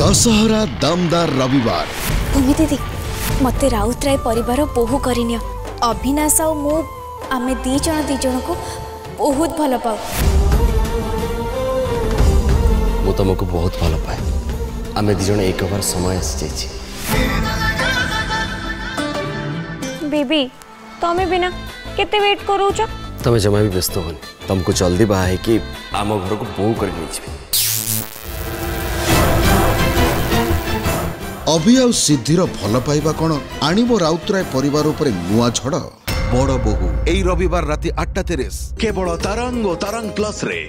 दशहरा दमदार रविवार। भूमि दीदी मत राउतराय परिवार बोहू करनियो अविनाश आ मो आमे दी जन को बहुत भल पाऊ। मु तुमको बहुत भल पाए। आमे दी जन एक बार समय आसी जाई बेबी तमे बिना केते वेट करू छ। तमे जमा भी व्यस्त होन। तुमको जल्दी बाहे कि आम घर को बोहू कर नी छी। अभी आउ सिद्धिर भल पाइबा कौन आणिबो राउतराय परिवार उपरे नुआ झड़ बड़ बहु एई रविवार राति 8:30 केवल तरंग और तरंग प्लस रे।